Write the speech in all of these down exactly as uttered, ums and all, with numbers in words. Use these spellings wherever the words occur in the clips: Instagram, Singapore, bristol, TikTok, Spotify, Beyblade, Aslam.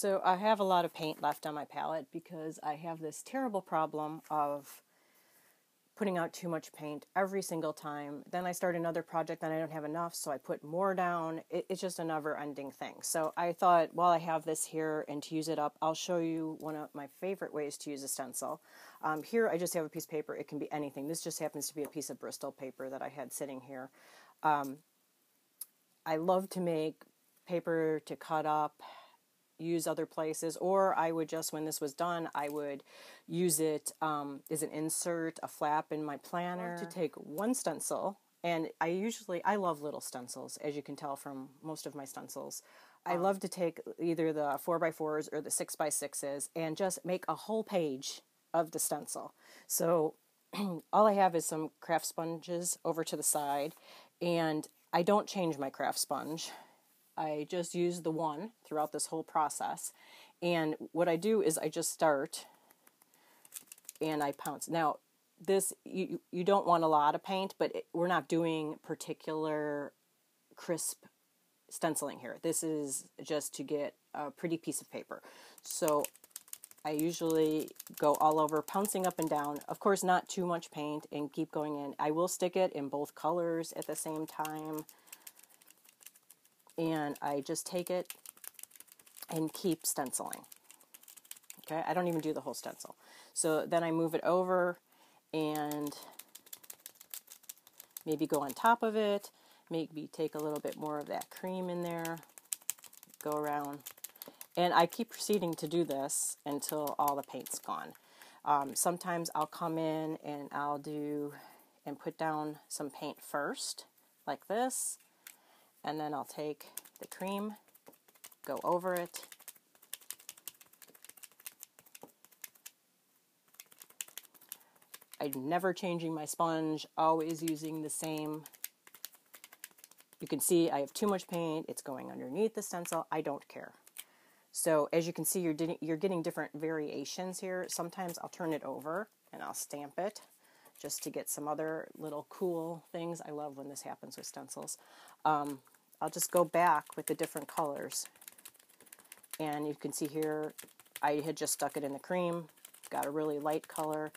So I have a lot of paint left on my palette because I have this terrible problem of putting out too much paint every single time. Then I start another project, then I don't have enough, so I put more down. It, it's just a never-ending thing. So I thought, while I have this here and to use it up, I'll show you one of my favorite ways to use a stencil. Um, here I just have a piece of paper. It can be anything. This just happens to be a piece of Bristol paper that I had sitting here. Um, I love to make paper to cut up, use other places, or I would just, when this was done, I would use it um, as an insert, a flap in my planner. To take one stencil, and I usually, I love little stencils, as you can tell from most of my stencils. Um, I love to take either the four by fours or the six by sixes and just make a whole page of the stencil. So all I have is some craft sponges over to the side, and I don't change my craft sponge. I just use the one throughout this whole process. And what I do is I just start and I pounce. Now, this, you, you don't want a lot of paint, but it, we're not doing particular crisp stenciling here. This is just to get a pretty piece of paper. So I usually go all over, pouncing up and down. Of course, not too much paint, and keep going in. I will stick it in both colors at the same time. And I just take it and keep stenciling. Okay, I don't even do the whole stencil. So then I move it over and maybe go on top of it, maybe take a little bit more of that cream in there, go around. And I keep proceeding to do this until all the paint's gone. Um, sometimes I'll come in and I'll do and put down some paint first, like this. And then I'll take the cream, go over it, I'm never changing my sponge, always using the same. You can see I have too much paint, it's going underneath the stencil, I don't care. So as you can see, you're, you're getting different variations here. Sometimes I'll turn it over and I'll stamp it, just to get some other little cool things. I love when this happens with stencils. Um, I'll just go back with the different colors. And you can see here, I had just stuck it in the cream, got a really light color.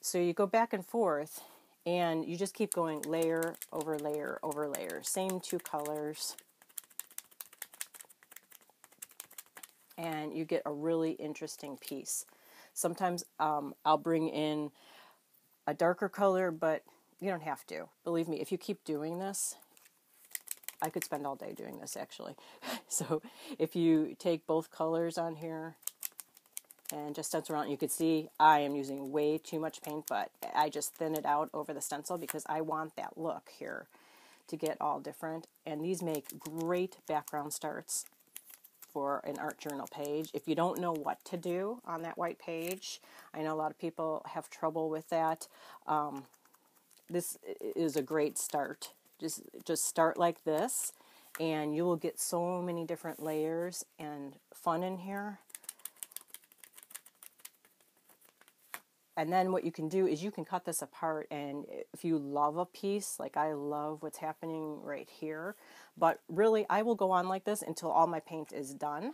So you go back and forth, and you just keep going layer over layer over layer. Same two colors. And you get a really interesting piece. Sometimes um, I'll bring in a darker color, but you don't have to. Believe me, if you keep doing this, I could spend all day doing this actually. So if you take both colors on here and just stencil around, you can see I am using way too much paint, but I just thin it out over the stencil because I want that look here to get all different. And these make great background starts for an art journal page. If you don't know what to do on that white page, I know a lot of people have trouble with that. Um, this is a great start. Just, just start like this, and you will get so many different layers and fun in here. And then what you can do is you can cut this apart, and if you love a piece, like I love what's happening right here, but really I will go on like this until all my paint is done.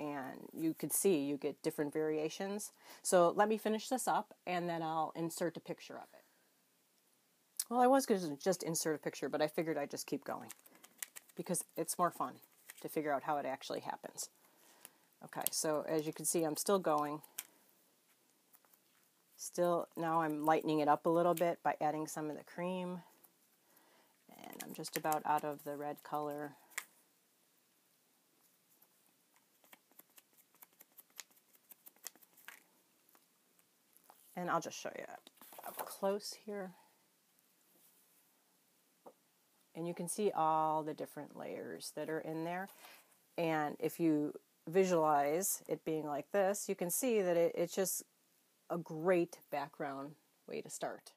And you can see you get different variations. So let me finish this up and then I'll insert a picture of it. Well, I was going to just insert a picture, but I figured I'd just keep going because it's more fun to figure out how it actually happens. Okay, so as you can see, I'm still going. Still, now I'm lightening it up a little bit by adding some of the cream. And I'm just about out of the red color. And I'll just show you up close here. And you can see all the different layers that are in there. And if you visualize it being like this, you can see that it, it's just a great background way to start.